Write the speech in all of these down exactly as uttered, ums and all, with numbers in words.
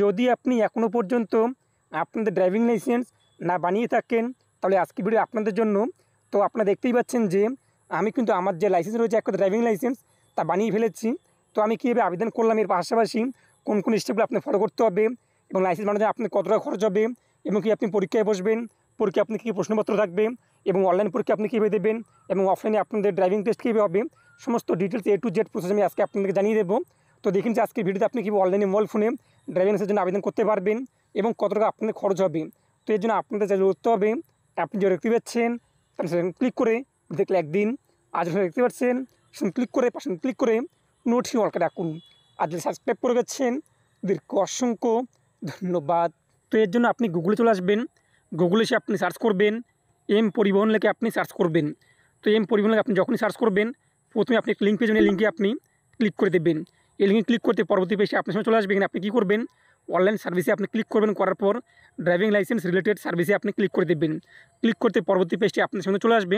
যদি আপনি এখনও পর্যন্ত আপনাদের ড্রাইভিং লাইসেন্স না বানিয়ে থাকেন তাহলে আজকে ভিডিও আপনাদের জন্য। তো আপনারা দেখতেই পাচ্ছেন যে আমি কিন্তু আমার যে লাইসেন্স রয়েছে একটা ড্রাইভিং লাইসেন্স তা বানিয়ে ফেলেছি। তো আমি কীভাবে আবেদন করলাম এর পাশাপাশি কোন কোন স্টেপগুলো আপনি ফলো করতে হবে এবং লাইসেন্স বানাতে আপনার কত টাকা খরচ হবে এবং কি আপনি পরীক্ষায় বসবেন, পরীক্ষায় আপনি কী প্রশ্নপত্র থাকবে এবং অনলাইন পরীক্ষা আপনি কীভাবে দেবেন এবং অফলাইনে আপনাদের ড্রাইভিং টেস্ট কীভাবে হবে, সমস্ত details A to Z process আমি আজকে আপনাদেরকে জানিয়ে দেবো। তো দেখুন যে আজকের ভিডিওতে আপনি কীভাবে অনলাইনে মোবাইল ফোনে ড্রাইভিং লাইসেন্সের জন্য আবেদন করতে পারবেন এবং কত টাকা আপনাদের খরচ হবে। তো এর জন্য আপনাদের যা করতে হবে, আপনি যে দেখতে পাচ্ছেন ক্লিক করে দেখলে একদিন আজ দেখতে পাচ্ছেন ক্লিক করে পাশে ক্লিক করে নোটসি অলকে রাখুন আর যদি সাবস্ক্রাইব করে গেছেন দীর্ঘ অসংখ্য ধন্যবাদ। তো এর জন্য আপনি গুগলে চলে আসবেন, গুগলে এসে আপনি সার্চ করবেন এম পরিবহন লেখে আপনি সার্চ করবেন। তো এম পরিবহন লেখে আপনি যখনই সার্চ করবেন প্রথমে আপনি লিঙ্ক পেয়ে যাবেন, এই লিঙ্কে আপনি ক্লিক করে দেবেন। এই লিঙ্কে ক্লিক করতে পরবর্তী পেজে আপনার সামনে চলে আসবে, এখানে আপনি কী করবেন অনলাইন সার্ভিসে আপনি ক্লিক করবেন, করার পর ড্রাইভিং লাইসেন্স রিলেটেড সার্ভিসে আপনি ক্লিক করে দেবেন। ক্লিক করতে পরবর্তী পেজটি আপনার সামনে চলে আসবে,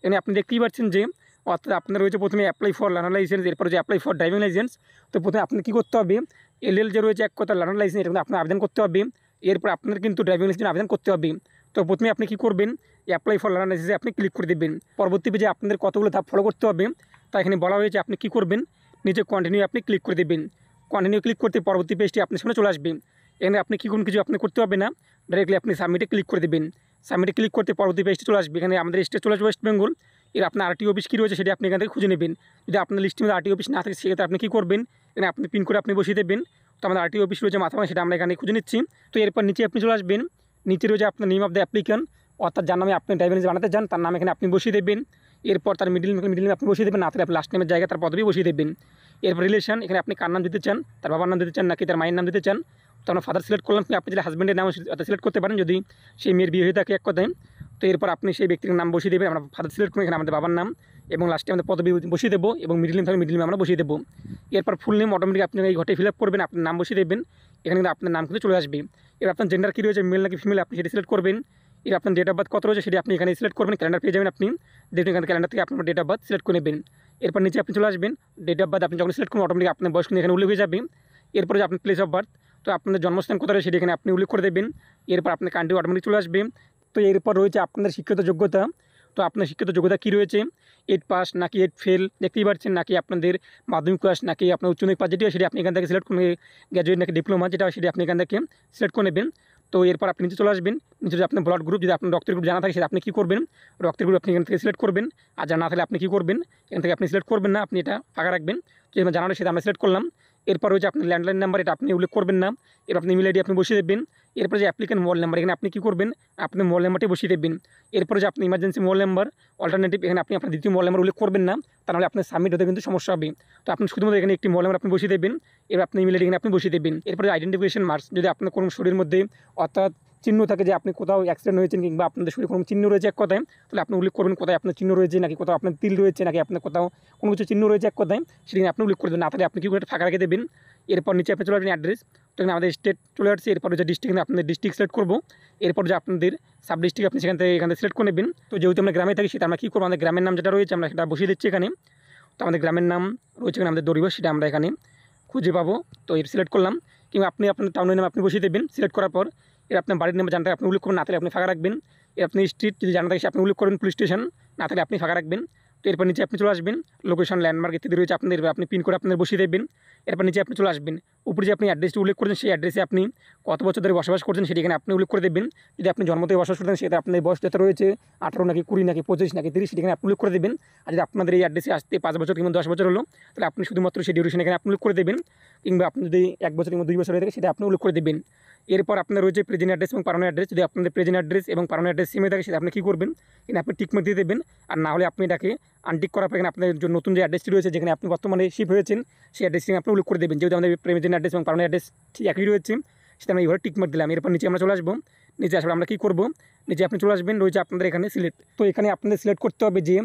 এখানে আপনি দেখতেই পাচ্ছেন যে অর্থাৎ আপনার রয়েছে প্রথমে অ্যাপ্লাই ফর লার্নার লাইসেন্স, এরপর যে অ্যাপ্লাই ফর ড্রাইভিং লাইসেন্স। তো প্রথমে আপনার কী করতে হবে এল এল যে রয়েছে এক কথা লার্নার লাইসেন্স এটা আপনার আবেদন করতে হবে, এরপর আপনার কিন্তু ড্রাইভিং লাইসেন্স আবেদন করতে হবে। তো প্রথমে আপনি কী করবেন অ্যাপ্লাই ফর লার্নার লাইসেন্সে আপনি ক্লিক করে দেবেন। পরবর্তী পেজে আপনাদের কতগুলো ধাপ ফলো করতে হবে তা এখানে বলা হয়েছে, আপনি কী করবেন নিচে কন্টিনিউ আপনি ক্লিক করে দেবেন। কন্টিনিউ ক্লিক করতে পরবর্তী পেজটি আপনার সামনে চলে আসবে, এখানে আপনি কী কোনো কিছু আপনি করতে হবে না, ডাইরেক্টলি আপনি সাবমিটে ক্লিক করে দেবেন। সাবমিটে ক্লিক করতে পরবর্তী পেজটি চলে আসবে, এখানে আমাদের স্টেট চলে আসবে ওয়েস্ট বেঙ্গল, এর আপনার আরটি অফিস কী রয়েছে সেটা আপনি এখান থেকে খুঁজে নেবেন। যদি আপনার লিস্টের মধ্যে আরটি অফিস না থাকে সেক্ষেত্রে আপনি কী করবেন এখানে আপনি পিন করে আপনি বসিয়ে দেবেন। তো আমাদের আরটি অফিস রয়েছে মাথাভাঙা, সেটা আমরা এখানে খুঁজে নিচ্ছি। তো এরপর নিচে আপনি চলে আসবেন, নিচে রয়েছে আপনার নেম অফ দ্য অ্যাপ্লিক্যান্ট অর্থাৎ যার নামে আপনি ড্রাইভিং লাইসেন্স বানাতে চান তার নাম এখানে আপনি বসিয়ে দেবেন, এরপর তার মিডিল মিডিল আপনি বসিয়ে দেবেন, না তাহলে আপনি লাস্ট নেমের জায়গায় তার পদবি বসিয়ে দেবেন। এরপর রিলেশন এখানে আপনি কার নাম দিতে চান, তার বাবার নাম দিতে চান নাকি তার মায়ের নাম দিতে চান। তো আমরা ফাদার সিলেক্ট করলাম, আপনি যদি হাজব্যান্ডের নাম সিলেক্ট করতে পারেন যদি সেই মেয়ের বিয়ে হয়ে থাকে এক কথায়। তো এরপর আপনি সেই ব্যক্তির নাম বসিয়ে দেবেন, আমরা ফাদার সিলেক্ট করি এখানে আমাদের বাবার নাম এবং লাস্টে আমাদের পদবি বসিয়ে দেবো এবং মিডিল নেম থাকলে মিডিল নেম আমরা বসিয়ে দেবো। এরপর ফুল নেম অটোমেটিক আপনি এই ঘটে ফিল আপ করবেন, আপনার নাম বসিয়ে দেবেন, এখানে কিন্তু আপনার নাম কিন্তু চলে আসবে। এর আপনার জেন্ডার কী রয়েছে মেল নাকি ফিমেল আপনি সেটা সিলেক্ট করবেন, এর আপনার ডেট অফ বার্থ কত রয়েছে সেটা আপনি এখানে সিলেক্ট করবেন, ক্যালেন্ডার পেয়ে যাবেন আপনি দেখুন এখানে ক্যালেন্ডার থেকে আপনার ডেট অফ বার্থ সিলেক্ট করে নেবেন। এরপর নিচে আপনি চলে আসবেন, ডেট অফ বার্থ আপনি যখন সিলেক্ট করবেন অটোমেটিক আপনার বয়স কিন্তু এখানে উল্লেখ হয়ে যাবে। এরপরে যে আপনার প্লেস অফ বার্থ তো আপনাদের জন্মস্থান কোথায় সেটা এখানে আপনি উল্লেখ করে দেবেন, এরপর আপনার কান্ট্রি অটোমেটিক চলে আসবে। তো এরপর রয়েছে আপনাদের শিক্ষিত যোগ্যতা, তো আপনার শিক্ষিত যোগ্যতা কী রয়েছে এইট পাস নাকি এইট ফেল দেখতেই পাচ্ছেন, নাকি আপনাদের মাধ্যমিক পাস নাকি আপনার উচ্চমিক পাস যেটি হয় সেটা আপনি এখান থেকে সিলেক্ট করবেন, গ্র্যাজুয়েট নাকি ডিপ্লোমা যেটা হয় সেটা আপনি এখান থেকে সিলেক্ট করে নেবেন। তো এরপর আপনি নিচে চলে আসবেন, নিচে যদি আপনার ব্লাড গ্রুপ যদি আপনার রক্তের গ্রুপ জানা থাকে সেটা আপনি কী করবেন রক্তের গ্রুপ আপনি এখান থেকে সিলেক্ট করবেন, আর যা না থাকলে আপনি কী করবেন এখান থেকে আপনি সিলেক্ট করবেন না, আপনি এটা ফাঁকা রাখবেন, যেটা জানানো সেটা আমরা সিলেক্ট করলাম। এরপর রয়েছে আপনার ল্যান্ডলাইন নাম্বার এটা আপনি উল্লেখ করবেন না, এরপর আপনি ইমেল আইডি আপনি বসিয়ে দেবেন। এরপরে যে অ্যাপ্লিকেন্ট মোবাইল নাম্বার এখানে আপনি কী করবেন আপনার মোবাইল নাম্বারটি বসিয়ে দেবেন। এরপরে যে আপনি ইমার্জেন্সি মোবাইল নাম্বার অল্টারনেটিভ এখানে আপনি আপনার দ্বিতীয় মোবাইল নাম্বার উল্লেখ করবেন না, তাহলে আপনার সাবমিট হতে কিন্তু সমস্যা হবে। তো আপনি শুধুমাত্র এখানে একটি মোবাইল নাম্বার আপনি বসিয়ে দেবেন, এবার আপনি ইমেল আইডি এখানে আপনি বসিয়ে দেবেন। এরপরে আইডেন্টিফিকেশন মার্কস যদি আপনার কোনো শরীরের মধ্যে অর্থাৎ চিহ্ন থাকে যে আপনি কোথাও অ্যাক্সিডেন্ট হয়েছেন কিংবা আপনাদের শরীরে কোনো চিহ্ন রয়েছে এক কথায়, তাহলে আপনি উল্লেখ করবেন কোথায় আপনার চিহ্ন রয়েছে নাকি কোথাও আপনার তিল রয়েছে নাকি আপনার কোথাও কোনো কিছু চিহ্ন রয়েছে এক কথায় সেখানে আপনি উল্লেখ করবেন, না তাহলে আপনি কি করে ফাঁকা রেখে দেবেন। এরপর নিচে আপনি চলে আসবেন অ্যাড্রেস, তো এখানে আমাদের স্টেট চলে আসছে, এরপর যে ডিস্ট্রিক্ট আপনাদের ডিস্ট্রিক্ট সিলেক্ট করবো, এরপর যে আপনাদের সাব ডিস্ট্রিক্ট আপনি সেখান থেকে এখান থেকে সিলেক্ট করে নেবেন। তো যেহেতু আমরা গ্রামে থাকি সেটা আমরা কী করবো আমাদের গ্রামের নাম যেটা রয়েছে আমরা সেটা বসিয়ে দিচ্ছি এখানে। তো আমাদের গ্রামের নাম রয়েছে এখানে আমাদের দরিব সেটা আমরা এখানে খুঁজে পাবো, তো এর সিলেক্ট করলাম। কিংবা আপনি আপনার টাউনের নাম আপনি বসিয়ে দেবেন সিলেক্ট করার পর, এর আপনার বাড়ির নাম জানতে আপনি উল্লেখ করবেন, না তাহলে আপনি ফাঁকা রাখবেন। এর আপনি স্ট্রিট যদি জানা থাকে আপনি উল্লেখ করবেন, পুলিশ স্টেশন না তাহলে আপনি ফাঁকা রাখবেন। তো এরপর নিচে আপনি চলে আসবেন, লোকেশন ল্যান্ডমার্ক ইত্যাদি রয়েছে আপনাদের আপনি পিন করে আপনাদের বসিয়ে দেবেন। এরপর নিচে আপনি চলে আসবেন, উপরে যে আপনি অ্যাড্রেসটি উল্লেখ করছেন সেই অ্যাড্রেসে আপনি কত বছর ধরে বসবাস করছেন সেটি এখানে আপনি উল্লেখ করে দেবেন। যদি আপনি জন্ম থেকে বসবাস করছেন সেটা আপনার বয়স যত রয়েছে আঠারো নাকি কুড়ি নাকি পঁচিশ নাকি তিরিশ সেটি এখানে আপনি উল্লেখ করে দেবেন। আর যদি আপনাদের এই অ্যাড্রেসে আসতে পাঁচ বছর কিংবা দশ বছর হলো তাহলে আপনি শুধুমাত্র সেই ডিউরেশন এখানে আপনি উল্লেখ করে দেবেন, কিংবা আপনি যদি এক বছর কিংবা দুই বছর হয়ে থাকে সেটা আপনি উল্লেখ করে দেবেন। এরপর আপনার রয়েছে প্রেজেন্ট অ্যাড্রেস এবং পারানো অ্যাড্রেস, যদি আপনাদের প্রেজেন্ট অ্যাড্রেস এবং পারানো অ্যাড্রেস সেমে থাকে সেটা আপনি কী করবেন এখানে আপনি টিকমার্ক দিয়ে দেবেন, আর না হলে আপনি এটাকে আনটিক করার পর এখানে আপনার নতুন যে অ্যাড্রেসটি রয়েছে যেখানে আপনি বর্তমানে শিফট হয়েছেন সেই অ্যাড্রেসটি আপনি উল্লেখ করে দেবেন। যেহেতু আমাদের প্রেজেন্ট অ্যাড্রেস এবং পারানো অ্যাড্রেস ঠিক একই রয়েছে সেটা আমরা এইভাবে টিকমার্ক দিলাম। এরপর নিচে আমরা চলে আসবো, নিচে আসলে আমরা কী করবো নিচে আপনি চলে আসবেন, রয়েছে আপনাদের এখানে সিলেক্ট। তো এখানে আপনাদের সিলেক্ট করতে হবে যে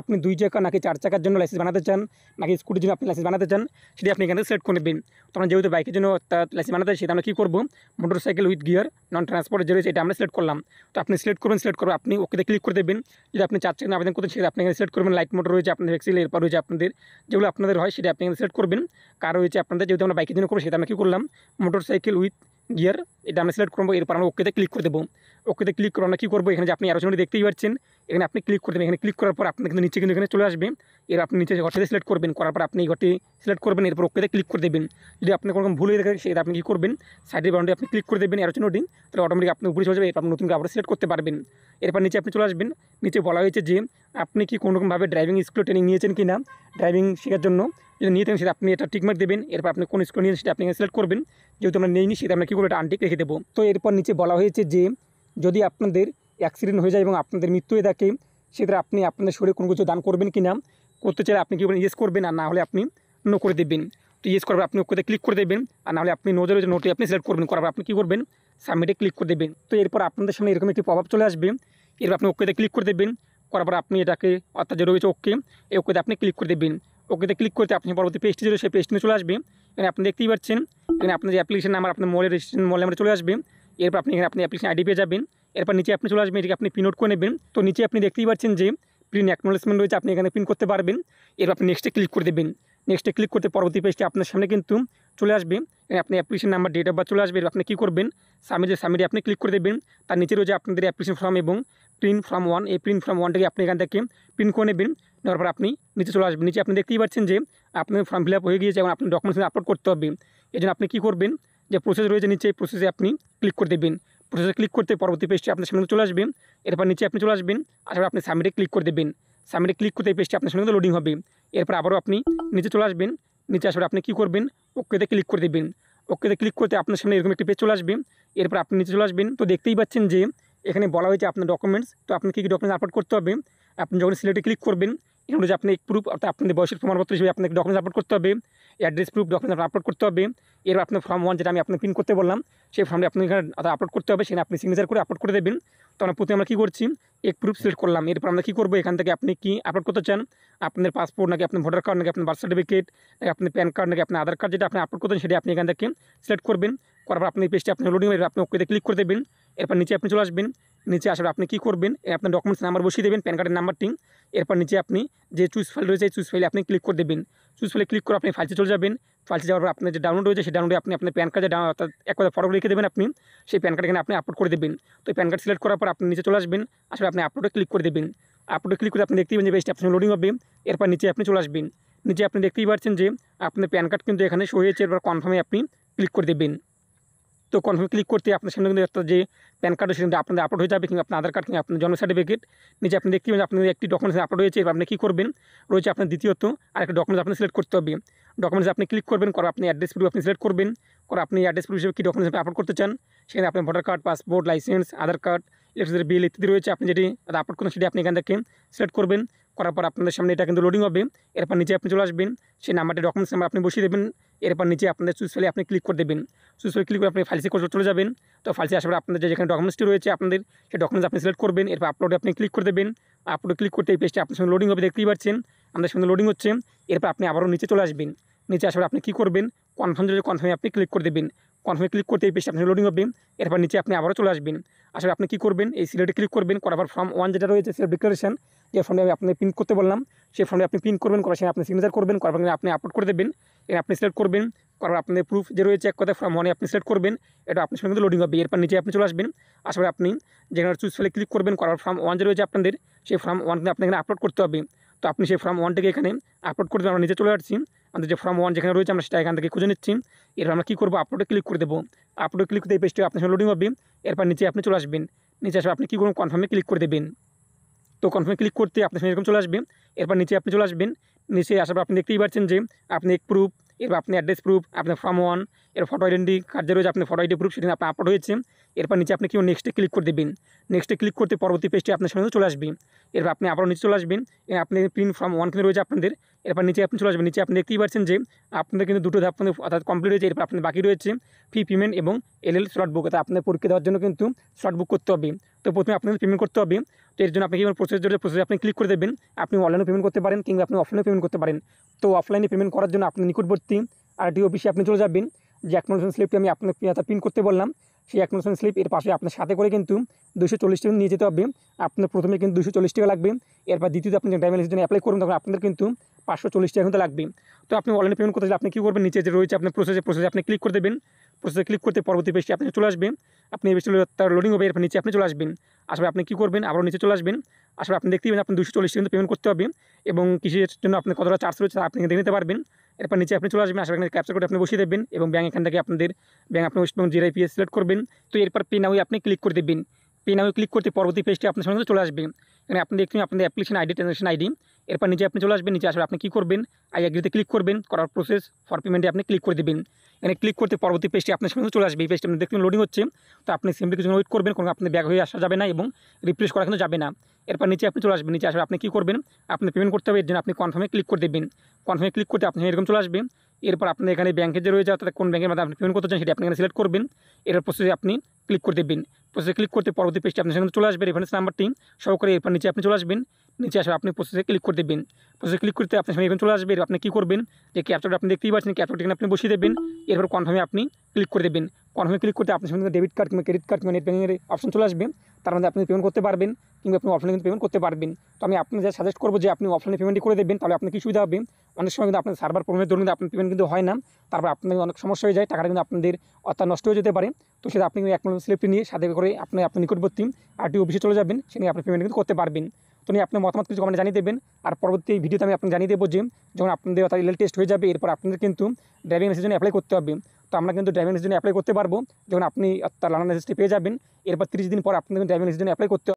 আপনি দুই চাকা নাকি চার চাকার জন্য লাইসেন্স বানাতে চান নাকি স্কুটির জন্য আপনি লাইসেন্স বানাতে চান সেটি আপনি এখান থেকে সিলেক্ট করে নেবেন। তো আমরা যেহেতু বাইকের জন্য অর্থাৎ লাইসেন্স বানাতে চাই সেটা আমরা কী করবো motorcycle with gear non transport যে রয়েছে এটা আমরা সিলেক্ট করলাম। তো আপনি সিলেক্ট করবেন, সিলেক্ট করবেন আপনি ওকেতে ক্লিক করে দেবেন। যদি আপনি চার চাকা আবেদন করতেন সেটা আপনি এখানে সিলেক্ট করবেন, লাইট মোটর রয়েছে আপনাদের ভেক্সিল এরপর রয়েছে আপনাদের যেগুলো আপনাদের হয় সেটা আপনি এখানে সিলেক্ট করবেন, কার রয়েছে আপনাদের যেহেতু আমরা বাইকের জন্য করবো সেটা আমরা কী করলাম মোটর সাইকেল উইথ ইয়ার এটা আমরা সিলেক্ট করব। এরপর আমরা ওকেতে ক্লিক করে দেবো। ওকেতে ক্লিক করে আমরা কী করবো, এখানে যে আপনি অ্যারোসনটি দেখতেই পাচ্ছেন এখানে আপনি ক্লিক করে দেবেন। এখানে ক্লিক করার পর আপনি কিন্তু নিচে কিন্তু এখানে চলে আসবে। এর আপনি নিচে ঘরটিতে সিলেক্ট করবেন, করার পর আপনি এই ঘরটি সিলেক্ট করবেন, এরপর ওকেতে ক্লিক করে দেবেন। যদি আপনি কোনো ভুল হয়ে থাকে সেটা আপনি কী করবেন, সাইডের বাউন্ডে আপনি ক্লিক করে দেবেন অ্যারোসনটি, তাহলে অটোমেটিক আপনি উপরে চলে যাবে। এরপর আপনি নতুন আবার সিলেক্ট করতে পারবেন। এরপর নিচে আপনি চলে আসবেন। নিচে বলা হয়েছে যে আপনি কি কোনোরকমভাবে ড্রাইভিং স্কুলে ট্রেনিং নিয়েছেন কি না, ড্রাইভিং শেখার জন্য যদি নিয়ে থাকেন সেটা আপনি এটা টিকমার্ক দেবেন। এরপর আপনি কোন স্কুল নিয়ে সেটা আপনি সিলেক্ট করবেন। যেহেতু আমরা নেইনি সেটা আমরা কী করবো, এটা আনটিক রেখে দেবো। তো এরপর নিচে বলা হয়েছে যে যদি আপনাদের অ্যাক্সিডেন্ট হয়ে যায় এবং আপনাদের মৃত্যু হয়ে থাকে সেটা আপনি আপনাদের শরীরে কোনো কিছু দান করবেন কি না, করতে চাইলে আপনি কী করবেন, ইয়েস করবেন, আর না হলে আপনি নো করে দেবেন। তো ইয়েস করবেন আপনি ওকে ক্লিক করে দেবেন, আর নাহলে আপনি নোজের যে নোটে আপনি সিলেক্ট করবেন, করার আপনি কী করবেন, সাবমিটে ক্লিক করে দেবেন। তো এরপর আপনাদের সামনে এরকম একটি প্রভাব চলে আসবে। এরপর আপনি ওকেতে ক্লিক করে দেবেন, করার পর আপনি এটাকে অর্থাৎ যে রয়েছে ওকে, এই ওকেতে আপনি ক্লিক করে দেবেন। ওকেতে ক্লিক করতে আপনি পরবর্তী পেজটি চলে সেই পেজটি চলে আসবে। এখানে আপনি দেখতেই পাচ্ছেন এখানে আপনার যে অ্যাপ্লিকেশন নাম্বার আপনার মোবাইলের রেজিস্ট্রেশন মোবাইল নাম্বার চলে আসবে। এরপর আপনি এখানে আপনি অ্যাপ্লিকেশন আইডি পেয়ে যাবেন। এরপর নিচে আপনি চলে আসবেন, এটিকে আপনি প্রিন্ট আউট করে নেবেন। তো নিচে আপনি দেখতেই পাচ্ছেন যে প্রিন্ট অ্যাকনোলেজমেন্ট রয়েছে, আপনি এখানে প্রিন্ট করতে পারবেন। এরপর আপনি নেক্সটে ক্লিক করে দেবেন। নেক্সটে ক্লিক করতে পরবর্তী পেজটি আপনার সামনে কিন্তু চলে আসবে। এখানে আপনি application number date of birth চলে আসবে। এবার আপনি কী করবেন, সাবমিটে সাবমিটে আপনি ক্লিক করে দেবেন। তার নিচে রয়েছে আপনাদের অ্যাপ্লিকেশন ফর্ম এবং প্রিন্ট ফর্ম ওয়ান, এই প্রিন্ট ফর্ম ওয়ানটাকে আপনি এখান থেকে প্রিন্ট করে নেবেন। নেওয়ার পর আপনি নিচে চলে আসবেন। নিচে আপনি দেখতেই পাচ্ছেন যে আপনার ফর্ম ফিল আপ হয়ে গিয়েছে এবং আপনি ডকুমেন্টস আপলোড করতে হবে। এই জন্য আপনি কী করবেন, যে প্রসেস রয়েছে নিচে এই প্রসেসে আপনি ক্লিক করে দেবেন। প্রসেসে ক্লিক করতে পরবর্তী পেজটি আপনার সামনে চলে আসবেন। এরপর নিচে আপনি চলে আসবেন, আসার আপনি সাবমিটে ক্লিক করে দেবেন। সাবমিটে ক্লিক করতে এই পেজটি আপনার সামনে লোডিং হবে। এরপর আবারও আপনি নিচে চলে আসবেন। নিচে আসার আপনি কী করবেন, ওকেতে ক্লিক করে দেবেন। ওকেতে ক্লিক করতে আপনার সামনে এরকম একটি পেজ চলে আসবে। এরপর আপনি নিচে চলে আসবেন। তো দেখতেই পাচ্ছেন যে এখানে বলা হয়েছে আপনার ডকুমেন্টস, তো আপনি কী কী ডকুমেন্টস আপলোড করতে হবে। আপনি যখন সিলেক্টে ক্লিক করবেন এখানে রয়েছে আপনি প্রুফ অর্থাৎ আপনাদের বয়সের প্রমাণপত্র হিসেবে আপনাকে ডকুমেন্টস আপলোড করতে হবে, অ্যাড্রেস প্রুফ ডকুমেন্টস আপনি আপলোড করতে হবে। এর আপনার ফর্ম ওয়ান যেটা আমি আপনাকে প্রিন্ট করতে বললাম সেই ফর্মটি আপনি এখানে আপলোড করতে হবে, সেখানে আপনি সিগনেচার করে আপলোড করে দেবেন। তো আমরা প্রথমে আমরা কী করছি, এক প্রুফ সিলেক্ট করলাম। এরপর আমরা কী করবো, এখান থেকে আপনি কি আপলোড করতে চান, আপনার পাসপোর্ট নাকি আপনার ভোটার কার্ড নাকি আপনার বার্থ সার্টিফিকেট নাকি আপনার প্যান কার্ড নাকি আপনার আধার কার্ড, যেটা আপনি আপলোড করতেন সেটা আপনি এখান থেকে সিলেক্ট করবেন। করার পর আপনি পেজটি আপনি লোডিং হবে, আপনি ওকেতে ক্লিক করে দেবেন। এরপর নিচে আপনি চলে আসবেন। নিচে আসার আপনি কী করবেন, আপনার ডকুমেন্টস নাম্বার বসিয়ে দেবেন, প্যান কার্ডের নাম্বারটি। এরপর নিচে আপনি যে চুজ ফাইল রয়েছে চুজ ফাইলে আপনি ক্লিক করে দেবেন। চুজ ফাইলে ক্লিক করে আপনি ফাইলটি চলে যাবেন। ফাইলটি যাওয়ার পর আপনার যে ডাউনলোড রয়েছে সেই ডাউনলোডে আপনি আপনার প্যান কার্ডে অর্থাৎ এক কথা ফটো রেখে দেবেন, আপনি সেই প্যান কার্ড এখানে আপনি আপলোড করে দেবেন। তো প্যান কার্ড সিলেক্ট করার পর আপনি নিচে চলে আসবেন, আসলে আপনি আপলোডে ক্লিক করে দেবেন। আপলোডে ক্লিক করে আপনি দেখতে পাবেন যে পেজটি আপনার লোডিং হবে। এরপর নিচে আপনি চলে আসবেন। নিচে আপনি দেখতেই পাচ্ছেন যে আপনার প্যান কার্ড কিন্তু এখানে শো হয়েছে। এরপর কনফার্মে আপনি ক্লিক করে দেবেন। তো কনফার্ম ক্লিক করতে আপনার সামনে কিন্তু একটা যে প্যান কার্ড সেটা আপনাদের আপলোড হয়ে যাবে, কিংবা আপনার আধার কার্ড কিংবা আপনার জন্ম সার্টিফিকেট। নিচে আপনি দেখতে পাবেন আপনাদের একটি ডকুমেন্টস আপলোড হয়েছে। এবার আপনি কী করবেন, রয়েছে আপনার দ্বিতীয়ত আর একটা ডকুমেন্টস আপনি সিলেক্ট করতে হবে। ডকুমেন্টস আপনি ক্লিক করবেন, করে আপনি অ্যাড্রেস প্রুফ আপনি সিলেক্ট করবেন, করে আপনি অ্যাড্রেস প্রুফ হিসেবে কী ডকুমেন্টস আপনি আপলোড করতে চান। সেখানে আপনার voter card, passport, licence, Aadhaar card, ইলেকট্রিসিটির বিল ইত্যাদি রয়েছে। আপনি যেটি আপলোড করবেন সেটি আপনি এখান থেকে সিলেক্ট করবেন। করার পর আপনাদের সামনে এটা কিন্তু লোডিং হবে। এরপর নিচে আপনি চলে আসবেন, সেই নাম্বারটি ডকুমেন্টস নাম্বার আপনি বসিয়ে দেবেন। এরপর নিচে আপনাদের চুজ ফাইলে আপনি ক্লিক করে দেবেন। চুজ ফাইলে ক্লিক করে আপনি ফাইলসে চলে যাবেন। তো ফাইলসে আসার পর আপনাদের যেখানে ডকুমেন্টসটি রয়েছে আপনাদের সেই ডকুমেন্টস আপনি সিলেক্ট করবেন। এরপর আপলোডে আপনি ক্লিক করে দেবেন। আপলোডে ক্লিক করতে এই পেজটি আপনার সঙ্গে লোডিং হবে, দেখতেই পাচ্ছেন আমাদের সঙ্গে লোডিং হচ্ছে। এরপর আপনি আবারও নিচে চলে আসবেন। নিচে আসার পর আপনি কী করবেন, কনফার্ম রয়েছে কনফার্মে আপনি ক্লিক করে দেবেন। কনফার্মে ক্লিক করতে এই পেজটি আপনার লোডিং হবে। এরপর নিচে আপনি আবারও চলে আসবেন। আসার আপনি কী করবেন, এই সিলেক্টে ক্লিক করবেন, করার পর ফর্ম ওয়ান যেটা রয়েছে সেলফ ডিক্লারেশন যে ফর্মে আমি আপনাকে প্রিন্ট করতে বললাম সেই ফর্মে আপনি প্রিন্ট করবেন, করার সঙ্গে আপনি সিগনেচার করবেন, করার পর আপনি আপলোড করে দেবেন। এখানে আপনি সিলেক্ট করবেন, করার আপনার প্রুফ যে রয়েছে এক কথা ফর্ম ওয়ানে আপনি সিলেক্ট করবেন, এটা আপনার সঙ্গে লোডিং হবে। এরপর নিচে আপনি চলে আসবেন, আসার পর আপনি যেখানে চুজ ফাইলে ক্লিক করবেন, করার ফর্ম ওয়ান যে রয়েছে আপনাদের সেই ফর্ম ওয়ান আপনি এখানে আপলোড করতে হবে। তো আপনি সেই ফর্ম ওয়ানটাকে এখানে আপলোড করে দেবেন। আমরা নিচে চলে আসছি, আমাদের যে ফর্ম ওয়ান যেখানে রয়েছে আমরা সেটা এখান থেকে খুঁজে নিচ্ছি। এরপর আমরা কী করবো, আপলোডে ক্লিক করে দেবো। আপলোডে ক্লিক করতে এই পেজটি আপনার সঙ্গে লোডিং হবে। এরপর নিচে আপনি চলে আসবেন। নিচে আসার আপনি কী করুন, কনফার্মে ক্লিক করে দেবেন। তো কনফার্মে ক্লিক করতে আপনার সঙ্গে এরকম চলে আসবেন। এরপর নিচে আপনি চলে আসবেন। নিচে আসার পর আপনি দেখতেই পাচ্ছেন যে আপনি এক প্রুফ, এরপর আপনি অ্যাড্রেস প্রুফ, আপনার ফর্ম ওয়ান, এর ফটো আইডেন্টি কার্ড যে রয়েছে আপনার ফটো আইডি প্রুফ সেখানে আপনার আপলোড হয়েছে। এরপর নিচে আপনি কেউ নেক্সটে ক্লিক করে দেবেন। নেক্সটে ক্লিক করতে পরবর্তী পেজটি আপনার সামনে চলে আসবে। এরপর আপনি আবারও নিচে চলে আসবেন, আপনি প্রিন্ট ফর্ম ওয়ান কিন্তু রয়েছে আপনাদের। এরপর নিচে আপনি চলে আসবেন। নিচে আপনি দেখতেই পাচ্ছেন যে আপনাদের কিন্তু দুটো ধাপ আপনাদের অর্থাৎ কমপ্লিট হয়েছে। এরপর আপনার বাকি রয়েছে ফি পেমেন্ট এবং এল এল স্লট বুক, অর্থাৎ আপনার পরীক্ষা দেওয়ার জন্য কিন্তু স্লট বুক করতে হবে। তো প্রথমে আপনাদের পেমেন্ট করতে হবে। তো এর জন্য আপনি কি প্রসেস জড়িয়ে প্রসেসে আপনি ক্লিক করে দেবেন। আপনি অনলাইনে পেমেন্ট করতে পারেন কিংবা আপনি অফলাইনে পেমেন্ট করতে পারেন। তো অফলাইনে পেমেন্ট করার জন্য আপনি নিকটবর্তী আরটিও অফিসে আপনি চলে যাবেন। যে অ্যাকনোলেজমেন্ট স্লিপটি আমি আপনাকে প্রিন্ট করতে বললাম সেই অ্যাকনোলেজমেন্ট স্লিপ এর পাশে আপনার সাথে করে কিন্তু দুশো চল্লিশ টাকা নিয়ে যেতে হবে। আপনার প্রথমে কিন্তু দুশো চল্লিশ টাকা লাগবে। এরপর দ্বিতীয়ত আপনি ড্রাইভিং লাইসেন্সের জন্য অ্যাপ্লাই করুন, তখন আপনাদের কিন্তু পাঁচশো চল্লিশ টাকা কিন্তু লাগবে। তো আপনি অনলাইনে পেমেন্ট করতে আপনি কী করবেন, নিচে যে রয়েছে আপনার প্রসেসে প্রসেসে আপনি ক্লিক করে দেবেন। প্রসেসে ক্লিক করতে পরবর্তী পেজটি আপনি চলে আসবেন। আপনি এই পেজটি তার লোডিং হবে, এরপর নিচে আপনি চলে আসবেন। আসলে আপনি কী করবেন, আবারও নিচে চলে আসবেন। আসলে আপনি দেখতে পাবেন আপনি দুশো চল্লিশ কিন্তু পেমেন্ট করতে হবে এবং কিসের জন্য আপনি কতটা চার্জ রয়েছে আপনি দেখে নিতে পারবেন। এরপর নিচে আপনি চলে আসবেন, আসলে এখানে ক্যাপচার কোড আপনি বসিয়ে দেবেন এবং ব্যাঙ্ক এখান থেকে আপনাদের ব্যাঙ্ক আপনি West Bengal zero IPS select করবেন। তো এরপর পে নাও আপনি ক্লিক করে দেবেন। পে নাও ক্লিক করতে পরবর্তী পেজটি আপনার সঙ্গে চলে আসবেন। এখানে আপনি দেখতে পাবেন আপনাদের অ্যাপ্লিকেশন আইডি, ট্রানজাকশন আইডি। এরপর নিচে আপনি চলে আসবেন, নিচে আসলে আপনি কী করবেন, আই এগ্রিতে ক্লিক করবেন, করার প্রসেস ফর পেমেন্টে আপনি ক্লিক করে দেবেন। এখানে ক্লিক করতে পরবর্তী পেজটি আপনার সামনে চলে আসবে। এই পেজটি আপনি দেখুন লোডিং হচ্ছে, তো আপনি সিম্পলি কিছু ওয়েট করবেন, কোনো আপনি ব্যাক হয়ে আসা যাবে না এবং রিফ্রেশ করা কিন্তু যাবে না। এরপর নিচে আপনি চলে আসবেন, নিচে আসলে আপনি কী করবেন, আপনি পেমেন্ট করতে হবে, এর জন্য আপনি কনফার্মে ক্লিক করে দেবেন। কনফার্মে ক্লিক করতে আপনি এরকম চলে আসবেন। এরপর আপনি এখানে ব্যাঙ্কের যে রয়েছে অর্থাৎ কোন ব্যাঙ্কের মাধ্যমে আপনি পেমেন্ট করতে চান সেটা আপনি এখানে সিলেক্ট করবেন। এর প্রসেসে আপনি ক্লিক করে দেবেন। প্রসেসে ক্লিক করতে পরবর্তী পেজটি আপনার সামনে চলে আসবে, রেফারেন্স নাম্বার তিন সহকারে। এরপর নিচে আপনি চলে আসবেন, নিচে আসলে আপনি প্রসেসে ক্লিক করে দেবেন। প্রসেসে ক্লিক করতে আপনার সামনে এরকম চলে আসবে। আপনি কী করবেন, যে ক্যাপচারটা আপনি দেখতেই পাচ্ছেন, ক্যাপচারটি আপনি বসিয়ে দেবেন। এরপর কনফার্মে আপনি ক্লিক করে দেবেন। কনফার্মে ক্লিক করতে আপনার সামনে ডেবিট কার্ড কিংবা ক্রেডিট কার্ড কিংবা নেট ব্যাঙ্কিংয়ের অপশন চলে আসবে। তার মধ্যে আপনি পেমেন্ট করতে পারবেন কিংবা আপনি অফলাইনে কিন্তু পেমেন্ট করতে পারবেন। তো আমি আপনি যা সাজেস্ট করবো যে আপনি অফলাইনে পেমেন্টই করে দেবেন, তাহলে আপনার কি সুবিধা হবে। অনেক সময় কিন্তু আপনার সার্ভার প্রবলেমের জন্য কিন্তু আপনার পেমেন্ট কিন্তু হয় না, তারপর আপনার অনেক সমস্যা হয়ে যায়, টাকাটা কিন্তু আপনাদের অর্থাৎ নষ্ট হয়ে যেতে পারে। তো সেটা আপনি এক নম্বর স্লিপটি নিয়ে সাথে করে আপনি আপনার নিকটবর্তী আরটি অফিসে চলে যাবেন, সেখানে আপনি পেমেন্ট কিন্তু করতে পারবেন। তো নিয়ে আপনার মতামত কিছু কমেন্টে জানিয়ে দেবেন। আর পরবর্তী ভিডিওতে আমি আপনাকে জানিয়ে দেবো যে যখন আপনাদের অর্থাৎ রিয়েল টেস্ট হয়ে যাবে, এরপর আপনাদের কিন্তু ড্রাইভিং লাইসেন্সের জন্য অ্যাপ্লাই করতে হবে। তো আমরা কিন্তু ড্রাইভিং লাইসেন্সের জন্য অ্যাপ্লাই করতে পারবো যখন আপনি অর্থাৎ লার্নার লাইসেন্সটি পেয়ে যাবেন। এরপর তিরিশ দিন পর আপনাদের ড্রাইভিং লাইসেন্সের জন্য অ্যাপ্লাই করতে